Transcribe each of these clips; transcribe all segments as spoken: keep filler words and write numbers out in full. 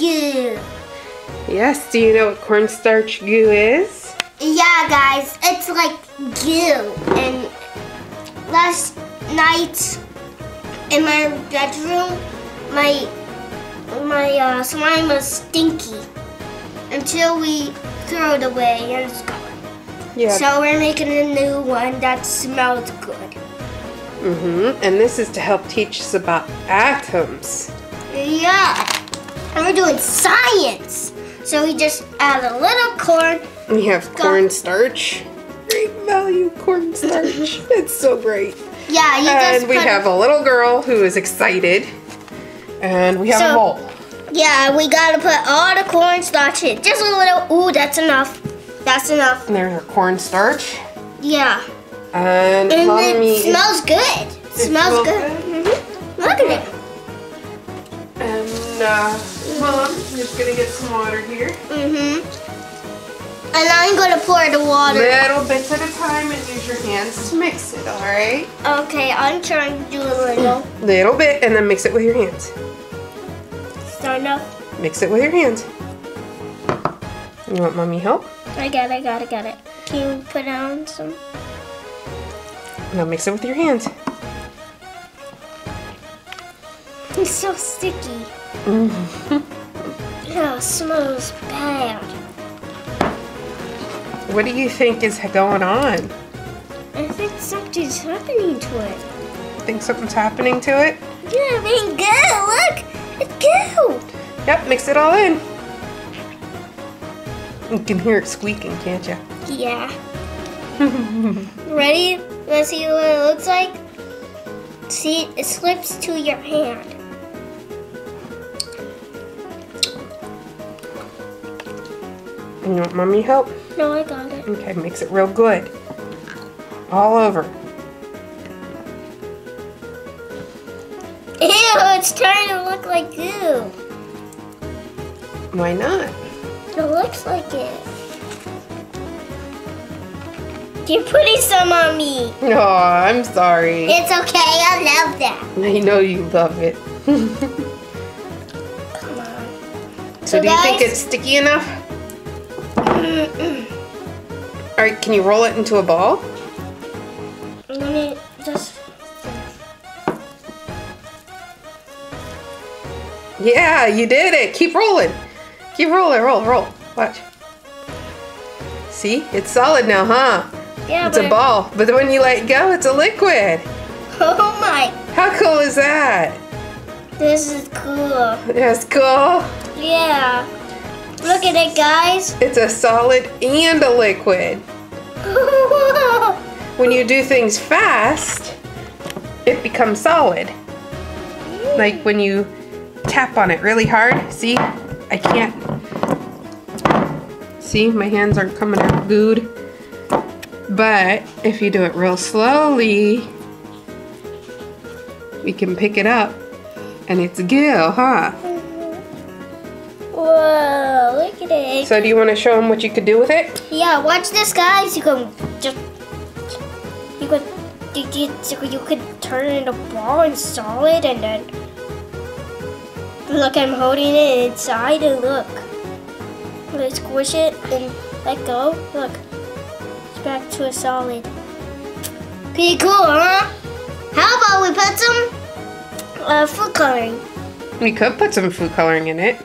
goo. Yes, do you know what cornstarch goo is? Yeah, guys, it's like goo. And last night in my bedroom, my my uh, slime was stinky until we threw it away and it's gone. Yeah. So we're making a new one that smells good. Mm-hmm. And this is to help teach us about atoms. Yeah. And we're doing science. So we just add a little corn. We have cornstarch. Great value cornstarch. It's so great. Yeah. You and just we have a little girl who is excited. And we have so, a bowl. Yeah, we gotta put all the cornstarch in. Just a little. Ooh, that's enough. That's enough. And there's our cornstarch. Yeah. And, and mommy, it smells good. It smells, smells good. good. Mm-hmm. Look at it. And uh, mom, I'm just gonna get some water here. Mhm. And I'm gonna pour the water. Little bits at a time, and use your hands to mix it. All right. Okay, I'm trying to do a little. Little bit, and then mix it with your hands. Is that enough? Mix it with your hands. You want mommy help? I got it, I got it, I got it. Can you put on some? Now mix it with your hands. It's so sticky. Mm-hmm. Oh, it smells bad. What do you think is going on? I think something's happening to it. You think something's happening to it? Yeah, I mean, goo, look, it's goo. Yep, mix it all in. You can hear it squeaking, can't you? Yeah. Ready? Let's see what it looks like. See, it slips to your hand. You want mommy help? No, I got it. Okay, mix it real good. All over. Ew, it's trying to look like goo. Why not? It looks like it. You're putting some on me. No, I'm sorry. It's okay. I love that. I know you love it. Come on. So, so do guys, you think it's sticky enough? Mm-mm. All right. Can you roll it into a ball? Let me just. Yeah, you did it. Keep rolling. You roll it, roll, roll. Watch. See? It's solid now, huh? Yeah, it's a ball. But when you let go, it's a liquid. Oh my. How cool is that? This is cool. That's cool? Yeah. Look at it, guys. It's a solid and a liquid. When you do things fast, it becomes solid. Mm. Like when you tap on it really hard. See? I can't. See, my hands aren't coming out good. But if you do it real slowly, we can pick it up. And it's goo, huh? Mm-hmm. Whoa, look at it. So do you want to show them what you could do with it? Yeah, watch this, guys. You can just, you could, you could, you could turn it into a ball and solid and then. Look, I'm holding it inside and look. I'm gonna squish it and let go. Look, it's back to a solid. Pretty cool, huh? How about we put some uh, food coloring? We could put some food coloring in it.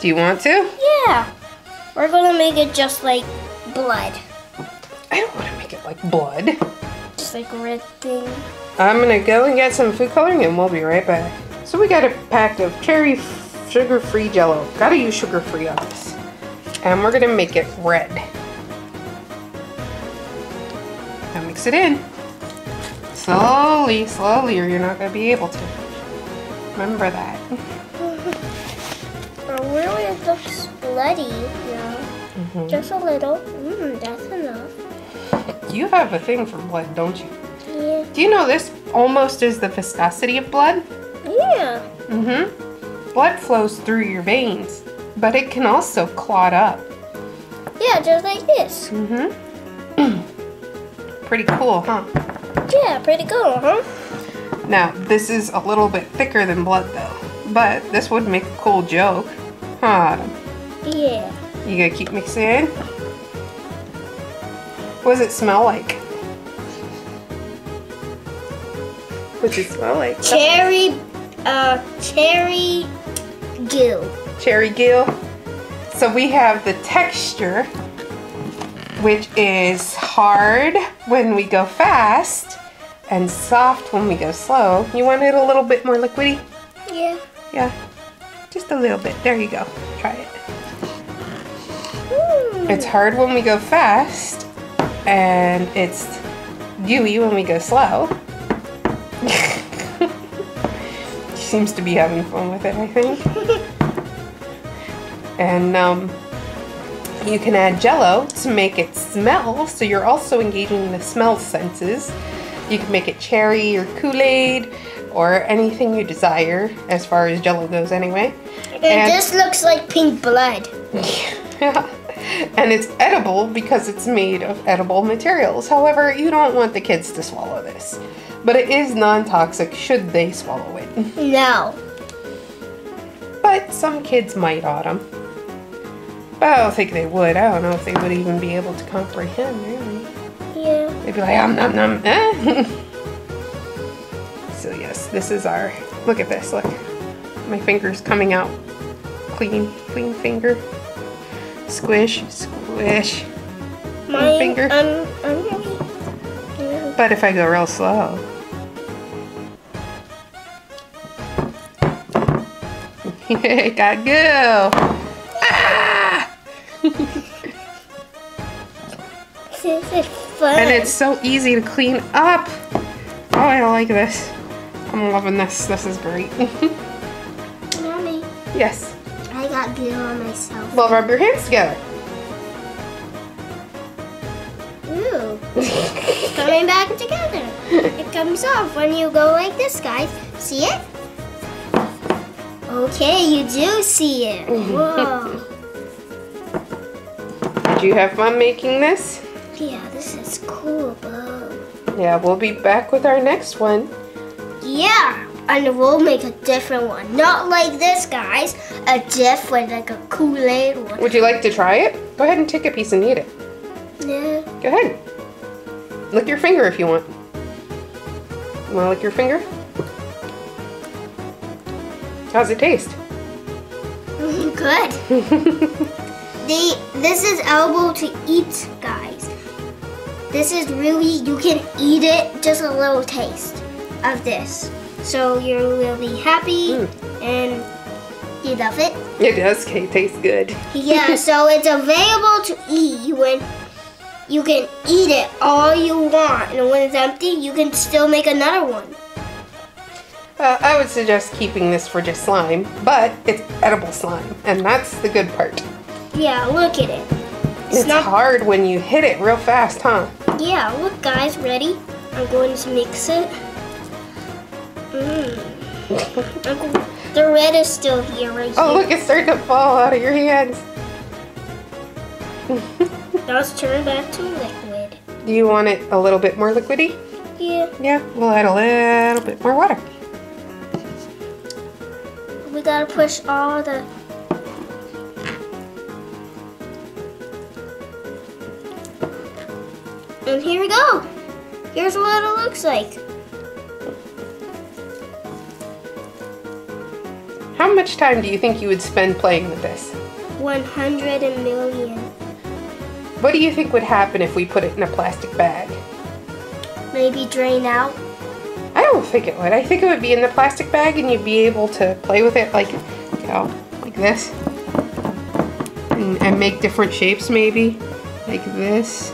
Do you want to? Yeah. We're gonna make it just like blood. I don't want to make it like blood. Just like red thing. I'm gonna go and get some food coloring and we'll be right back. So we got a pack of cherry sugar-free jello. Gotta use sugar-free on this. And we're gonna make it red. Now mix it in. Slowly, slowly, or you're not gonna be able to. Remember that. Oh, really, it looks bloody, you know. Mm-hmm. Just a little. Mmm, that's enough. You have a thing for blood, don't you? Yeah. Do you know this almost is the viscosity of blood? Yeah. Mm-hmm. Blood flows through your veins, but it can also clot up. Yeah, just like this. Mm-hmm. Pretty cool, huh? Yeah, pretty cool, huh? Now, this is a little bit thicker than blood, though, but this would make a cool joke. hard? Yeah. You gonna keep mixing it in? What does it smell like? What does it smell like? Cherry, uh, cherry gill. Cherry gill. So we have the texture, which is hard when we go fast and soft when we go slow. You want it a little bit more liquidy? Yeah. Yeah, just a little bit. There you go. Try it. Ooh. It's hard when we go fast, and it's dewy when we go slow. She seems to be having fun with it, I think. And um, you can add Jell-O to make it smell, so you're also engaging the smell senses. You can make it cherry or Kool-Aid or anything you desire, as far as Jell-O goes anyway. And, and this looks like pink blood. Yeah. And it's edible because it's made of edible materials. However, you don't want the kids to swallow this. But it is non-toxic should they swallow it. No. But some kids might, Autumn. But I don't think they would. I don't know if they would even be able to comprehend, really. Yeah. They'd be like, um, nom, nom, eh? So yes, this is our, look at this, look. My finger's coming out. Clean, clean finger. Squish, squish. My finger. Um, um, yeah. But if I go real slow. It got goo. Ah! This is fun. And it's so easy to clean up. Oh, I like this. I'm loving this. This is great. Mommy. Yes. I got glue on myself. Well, rub your hands together. Ooh. It's coming back together. It comes off when you go like this, guys. See it? Okay, you do see it. Whoa. Did you have fun making this? Yeah, this is cool, bro. Yeah, we'll be back with our next one. Yeah. And we'll make a different one. Not like this, guys. A different, like a Kool-Aid one. Would you like to try it? Go ahead and take a piece and eat it. Yeah. Go ahead. Lick your finger if you want. You want to lick your finger? How's it taste? Good. They, this is edible to eat, guys. This is really, you can eat it, just a little taste of this. So you will be happy, mm. and you love it. It does taste good. Yeah, so it's available to eat when you can eat it all you want. And when it's empty, you can still make another one. Uh, I would suggest keeping this for just slime, but it's edible slime, and that's the good part. Yeah, look at it. It's, it's not hard when you hit it real fast, huh? Yeah, look guys, ready? I'm going to mix it. Mm. The red is still here right oh, here. Oh look, it's starting to fall out of your hands. Now it's turning back to liquid. Do you want it a little bit more liquidy? Yeah. Yeah, we'll add a little bit more water. We gotta push all the... And here we go. Here's what it looks like. How much time do you think you would spend playing with this? one hundred million. What do you think would happen if we put it in a plastic bag? Maybe drain out? I don't think it would. I think it would be in the plastic bag and you'd be able to play with it like, you know, like this. And, and make different shapes maybe. Like this.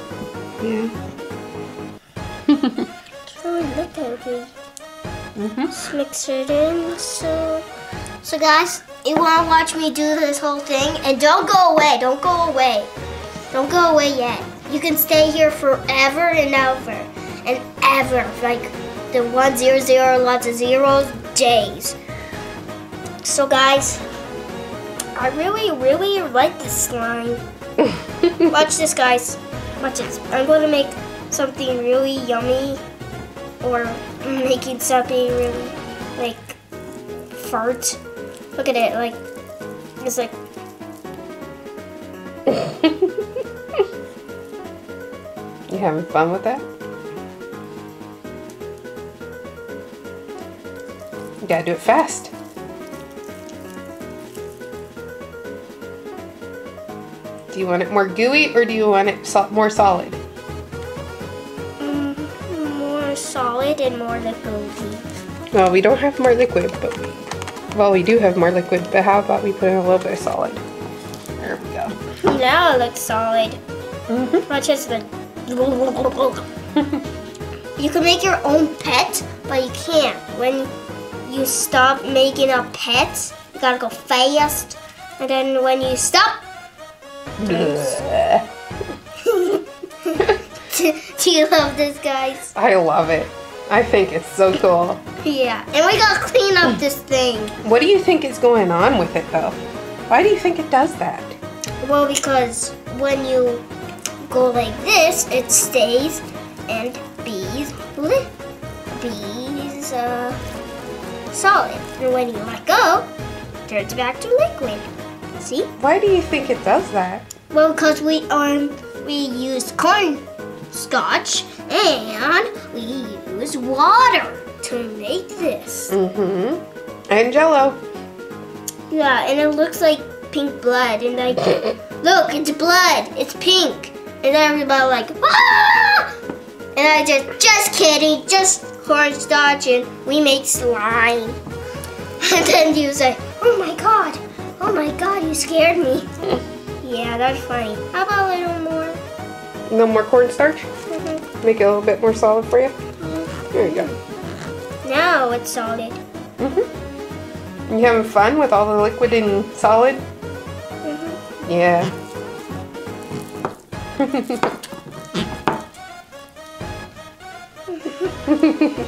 Yeah. It's really liquidy. Mm-hmm. Just mix it in so... So guys, you want to watch me do this whole thing? And don't go away, don't go away. Don't go away yet. You can stay here forever and ever and ever. Like the one zero zero, lots of zeros, days. So guys, I really, really like this slime. Watch this guys, watch this. I'm going to make something really yummy or making something really like fart. Look at it, like, it's like You having fun with that? You gotta do it fast. Do you want it more gooey or do you want it so more solid? Mm, more solid and more liquidy. Well, we don't have more liquid, but we, well, we do have more liquid, but how about we put in a little bit of solid? There we go. Now it looks solid. Mm-hmm. Much as the... You can make your own pet, but you can't. When you stop making a pet, you gotta go fast. And then when you stop, do you love this, guys? I love it. I think it's so cool. Yeah, and we gotta clean up this thing. What do you think is going on with it, though? Why do you think it does that? Well, because when you go like this, it stays, and bees, bees, uh, solid. And when you let go, it turns back to liquid. See? Why do you think it does that? Well, because we um we use corn starch and we use water to make this. Mm-hmm. And Jell-O. Yeah, and it looks like pink blood, and like look, it's blood, it's pink, and everybody like ah! And I just just kidding, just corn starch, and we make slime. And then you say, oh my god. Oh my god, you scared me. Yeah, that's funny. How about a little more? No more cornstarch? Mm-hmm. Make it a little bit more solid for you? Mm-hmm. There you go. Now it's solid. Mm-hmm. You having fun with all the liquid and solid? Mm-hmm. Yeah.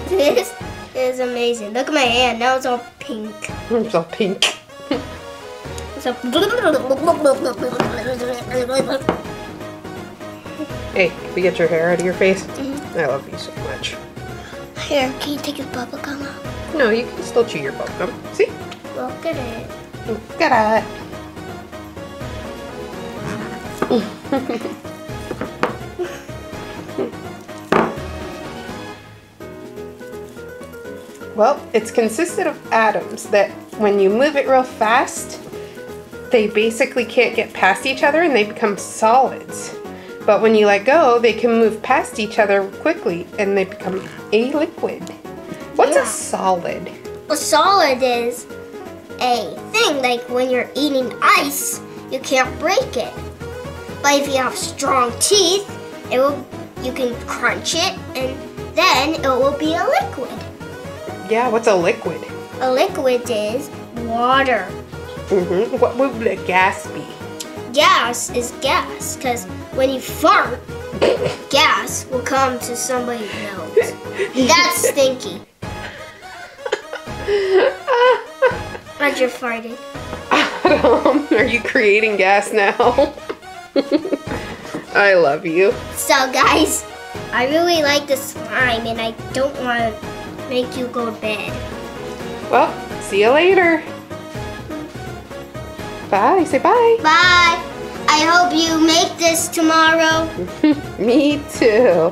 This is amazing. Look at my hand. Now it's all pink. It's all pink. So, hey, can we get your hair out of your face? Mm-hmm. I love you so much. Here, can you take his bubble gum off? No, you can still chew your bubble gum. See? Look at it. Look at it. Well, it's consisted of atoms that when you move it real fast, they basically can't get past each other and they become solids. But when you let go, they can move past each other quickly and they become a liquid. What's yeah. a solid? A solid is a thing, like when you're eating ice, you can't break it. But if you have strong teeth, it will, you can crunch it and then it will be a liquid. Yeah, what's a liquid? A liquid is water. Mm-hmm. What would a gas be? Gas is gas, because when you fart, gas will come to somebody's nose. That's stinky. How'd you fart it? Adam, are you creating gas now? I love you. So guys, I really like the slime, and I don't want to make you go to bed. Well, see you later. Bye. Say bye. Bye. I hope you make this tomorrow. Me too.